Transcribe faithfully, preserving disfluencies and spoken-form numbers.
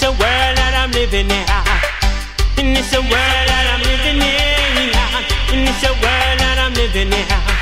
it's a world that I'm living in, and it's a world that I'm living in, and it's a world that I'm living in.